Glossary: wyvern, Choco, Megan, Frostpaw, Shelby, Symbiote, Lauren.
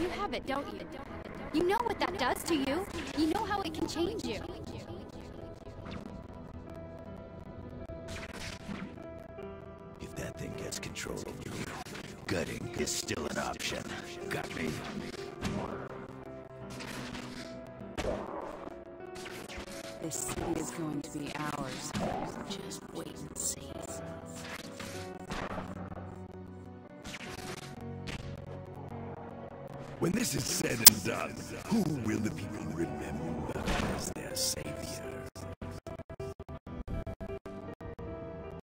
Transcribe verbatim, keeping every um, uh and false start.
You have it, don't you? You know what that does to you. You know how it can change you. If that thing gets control of you, gutting is still an option. Got me? This city is going to be ours. Just wait and see. When this is said and done, who will the people remember as their savior?